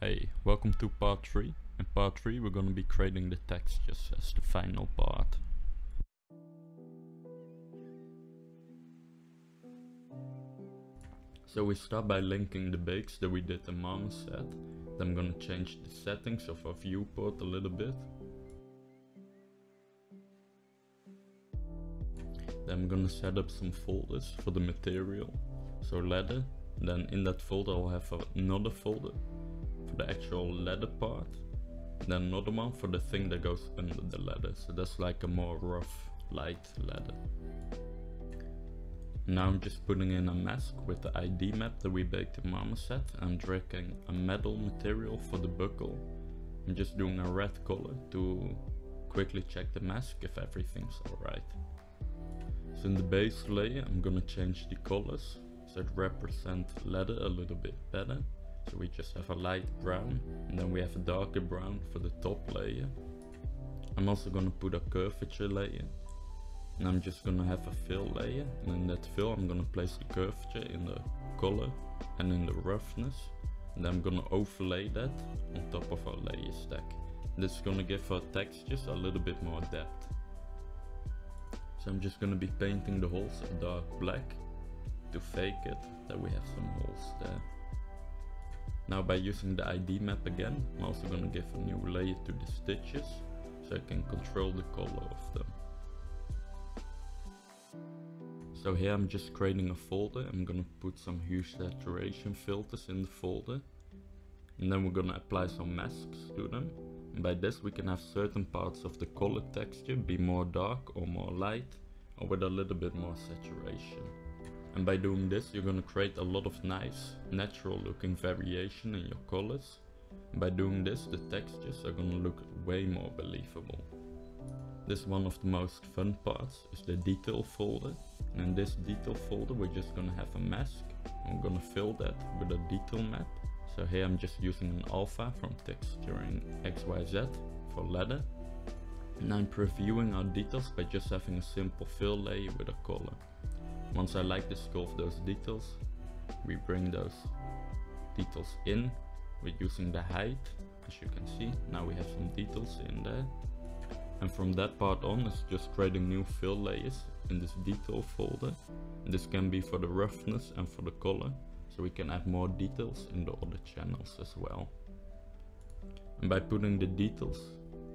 Hey, welcome to part 3. In part 3 we're gonna be creating the textures as the final part. So we start by linking the bakes that we did in Marmoset. Then I'm gonna change the settings of our viewport a little bit. Then I'm gonna set up some folders for the material. So ladder, then in that folder I'll have another folder for the actual ladder part, then another one for the thing that goes under the ladder, so that's like a more rough, light ladder. Now I'm just putting in a mask with the ID map that we baked in Marmoset. I'm dragging a metal material for the buckle. I'm just doing a red color to quickly check the mask if everything's alright. So in the base layer I'm gonna change the colors so it represents ladder a little bit better. So we just have a light brown, and then we have a darker brown for the top layer. I'm also going to put a curvature layer, and I'm just going to have a fill layer, and in that fill I'm going to place the curvature in the color and in the roughness, and then I'm going to overlay that on top of our layer stack. This is going to give our textures a little bit more depth. So I'm just going to be painting the holes in dark black to fake it that we have some holes there. Now by using the ID map again, I'm also going to give a new layer to the stitches, so I can control the color of them. So here I'm just creating a folder. I'm going to put some hue saturation filters in the folder. And then we're going to apply some masks to them. And by this we can have certain parts of the color texture be more dark or more light, or with a little bit more saturation. And by doing this you're going to create a lot of nice, natural looking variation in your colors. And by doing this the textures are going to look way more believable. This is one of the most fun parts, is the detail folder. And in this detail folder we're just going to have a mask. I'm going to fill that with a detail map. So here I'm just using an alpha from texturing XYZ for ladder. And I'm previewing our details by just having a simple fill layer with a color. Once I like the sculpt those details, we bring those details in. We're using the height, as you can see. Now we have some details in there. And from that part on, it's just creating new fill layers in this detail folder. And this can be for the roughness and for the color, so we can add more details in the other channels as well. And by putting the details,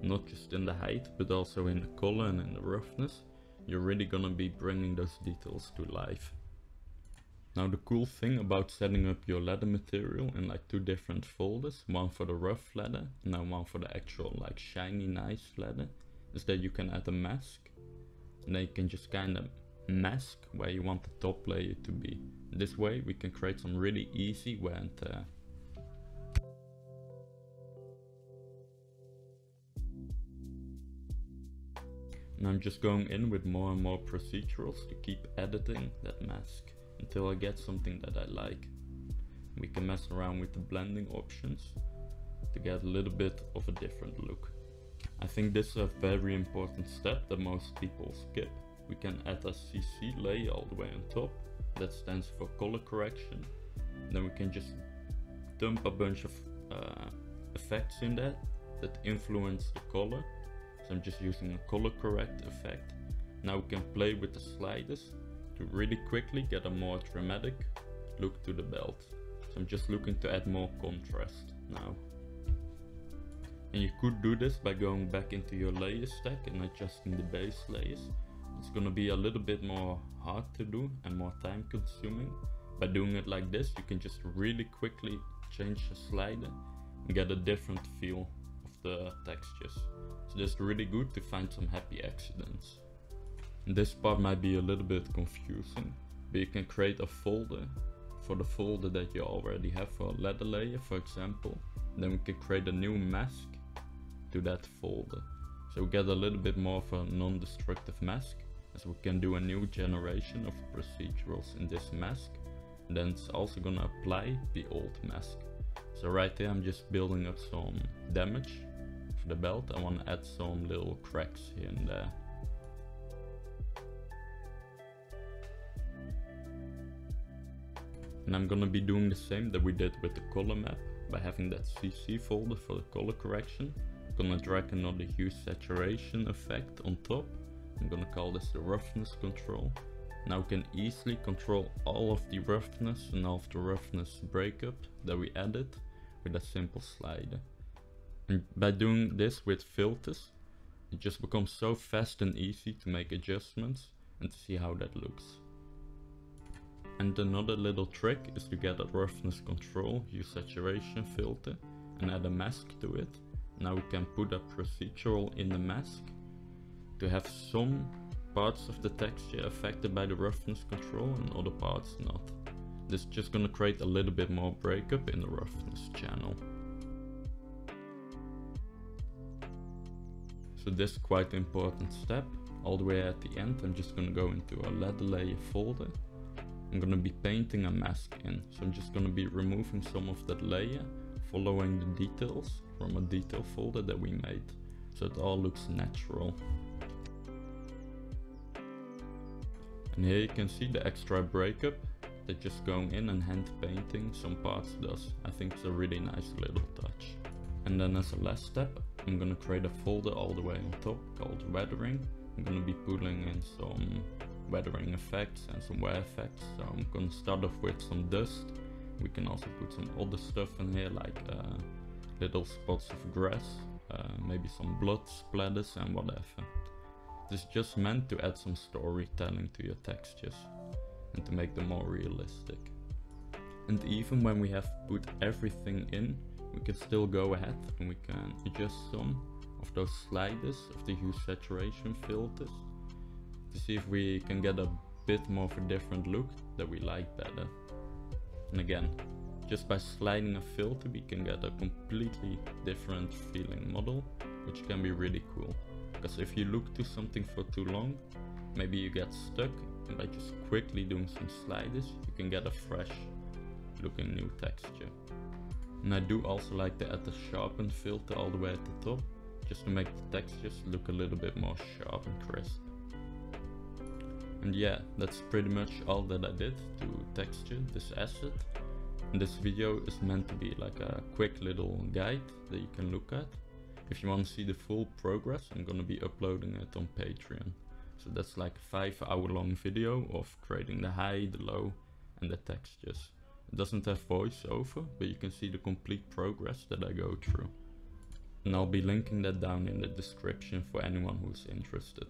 not just in the height, but also in the color and in the roughness, you're really gonna be bringing those details to life. Now the cool thing about setting up your ladder material in like two different folders, one for the rough ladder and then one for the actual like shiny nice ladder, is that you can add a mask, and then you can just kind of mask where you want the top layer to be. This way we can create some really easy wear and tear. And I'm just going in with more and more procedurals to keep editing that mask until I get something that I like. We can mess around with the blending options to get a little bit of a different look. I think this is a very important step that most people skip. We can add a CC layer all the way on top, that stands for color correction. Then we can just dump a bunch of effects in there that influence the color. So I'm just using a color correct effect. Now we can play with the sliders to really quickly get a more dramatic look to the belt. So I'm just looking to add more contrast now. And you could do this by going back into your layer stack and adjusting the base layers. It's gonna be a little bit more hard to do and more time consuming. By doing it like this, you can just really quickly change the slider and get a different feel of the textures. So that's really good to find some happy accidents. And this part might be a little bit confusing, but you can create a folder for the folder that you already have for a ladder layer, for example. Then we can create a new mask to that folder. So we get a little bit more of a non-destructive mask, as we can do a new generation of procedurals in this mask. And then it's also gonna apply the old mask. So right there I'm just building up some damage. The belt, I want to add some little cracks here and there. And I'm gonna be doing the same that we did with the color map by having that CC folder for the color correction. I'm gonna drag another hue saturation effect on top. I'm gonna call this the roughness control. Now we can easily control all of the roughness and all of the roughness breakup that we added with a simple slider. And by doing this with filters, it just becomes so fast and easy to make adjustments and to see how that looks. And another little trick is to get a roughness control, hue saturation filter, and add a mask to it. Now we can put a procedural in the mask to have some parts of the texture affected by the roughness control and other parts not. This is just gonna create a little bit more breakup in the roughness channel. So this is quite an important step. All the way at the end, I'm just gonna go into a ladder layer folder. I'm gonna be painting a mask in, so I'm just gonna be removing some of that layer, following the details from a detail folder that we made, so it all looks natural. And here you can see the extra breakup that just going in and hand painting some parts does. I think it's a really nice little touch. And then as a last step, I'm gonna create a folder all the way on top called weathering. I'm gonna be pulling in some weathering effects and some wear effects. So I'm gonna start off with some dust. We can also put some other stuff in here, like little spots of grass, maybe some blood splatters and whatever. This is just meant to add some storytelling to your textures and to make them more realistic. And even when we have put everything in, we can still go ahead and we can adjust some of those sliders of the hue saturation filters to see if we can get a bit more of a different look that we like better. And again, just by sliding a filter we can get a completely different feeling model, which can be really cool. Because if you look to something for too long, maybe you get stuck, and by just quickly doing some sliders you can get a fresh looking new texture. And I do also like to add the sharpen filter all the way at the top, just to make the textures look a little bit more sharp and crisp. And yeah, that's pretty much all that I did to texture this asset. And this video is meant to be like a quick little guide that you can look at. If you want to see the full progress, I'm going to be uploading it on Patreon. So that's like a 5-hour long video of creating the high, the low and the textures. It doesn't have voiceover, but you can see the complete progress that I go through. And I'll be linking that down in the description for anyone who's interested.